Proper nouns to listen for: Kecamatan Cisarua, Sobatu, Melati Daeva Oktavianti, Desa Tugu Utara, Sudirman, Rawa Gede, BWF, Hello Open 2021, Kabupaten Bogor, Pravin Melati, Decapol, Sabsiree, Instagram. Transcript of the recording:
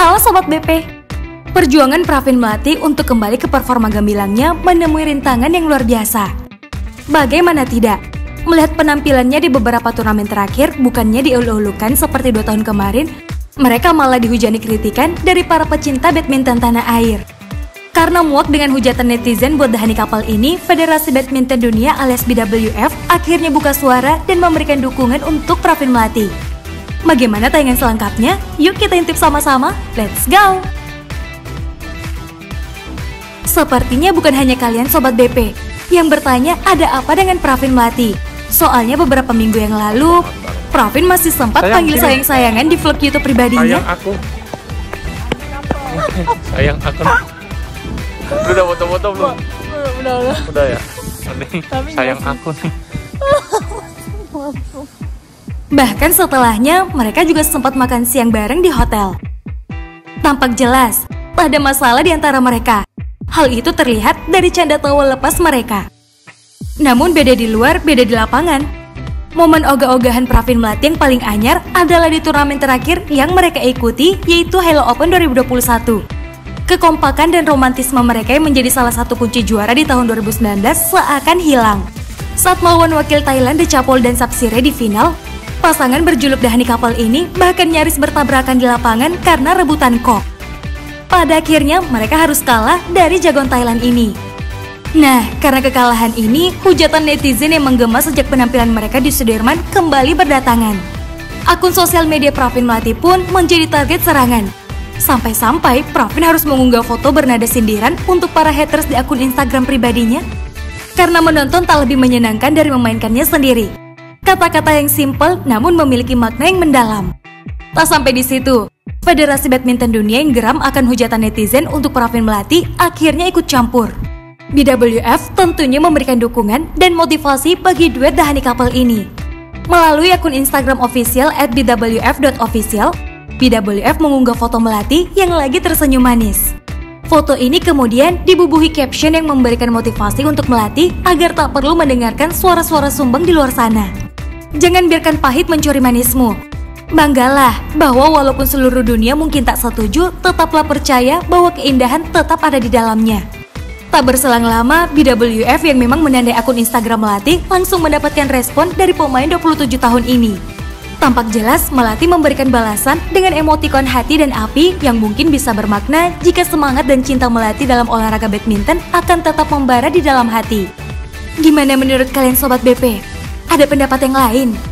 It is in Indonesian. Halo Sobat BP, perjuangan Pravin Melati untuk kembali ke performa gambilangnya menemui rintangan yang luar biasa. Bagaimana tidak, melihat penampilannya di beberapa turnamen terakhir bukannya diulu-ulukan seperti 2 tahun kemarin, mereka malah dihujani kritikan dari para pecinta badminton tanah air. Karena muak dengan hujatan netizen buat dahani kapal ini, Federasi Badminton Dunia alias BWF akhirnya buka suara dan memberikan dukungan untuk Pravin Melati. Bagaimana tayangan selengkapnya? Yuk kita intip sama-sama, let's go! Sepertinya bukan hanya kalian Sobat BP yang bertanya ada apa dengan Pravin Melati. Soalnya beberapa minggu yang lalu, Pravin masih sempat panggil sayang-sayangan di vlog YouTube pribadinya. Sayang aku. Lu udah foto-foto belum? Udah ya? Sayang aku nih. Bahkan setelahnya, mereka juga sempat makan siang bareng di hotel. Tampak jelas, tak ada masalah di antara mereka. Hal itu terlihat dari canda tawa lepas mereka. Namun beda di luar, beda di lapangan. Momen ogah-ogahan Pravin Melati yang paling anyar adalah di turnamen terakhir yang mereka ikuti, yaitu Hello Open 2021. Kekompakan dan romantisme mereka yang menjadi salah satu kunci juara di tahun 2019 seakan hilang. Saat melawan wakil Thailand Decapol dan Sabsiree di final, pasangan berjuluk dahani kapal ini bahkan nyaris bertabrakan di lapangan karena rebutan kok. Pada akhirnya mereka harus kalah dari jagoan Thailand ini. Nah, karena kekalahan ini, hujatan netizen yang menggema sejak penampilan mereka di Sudirman kembali berdatangan. Akun sosial media Pravin Melati pun menjadi target serangan. Sampai-sampai Pravin harus mengunggah foto bernada sindiran untuk para haters di akun Instagram pribadinya karena menonton tak lebih menyenangkan dari memainkannya sendiri. Kata-kata yang simpel namun memiliki makna yang mendalam. Tak sampai di situ, Federasi Badminton Dunia yang geram akan hujatan netizen untuk Pravin Melati akhirnya ikut campur. BWF tentunya memberikan dukungan dan motivasi bagi duet dahani couple ini. Melalui akun Instagram official @bwf.official, BWF mengunggah foto Melati yang lagi tersenyum manis. Foto ini kemudian dibubuhi caption yang memberikan motivasi untuk Melati agar tak perlu mendengarkan suara-suara sumbang di luar sana. Jangan biarkan pahit mencuri manismu. Banggalah bahwa walaupun seluruh dunia mungkin tak setuju, tetaplah percaya bahwa keindahan tetap ada di dalamnya. Tak berselang lama, BWF yang memang menandai akun Instagram Melati langsung mendapatkan respon dari pemain 27 tahun ini. Tampak jelas Melati memberikan balasan dengan emotikon hati dan api yang mungkin bisa bermakna jika semangat dan cinta Melati dalam olahraga badminton akan tetap membara di dalam hati. Gimana menurut kalian Sobat BP? Ada pendapat yang lain?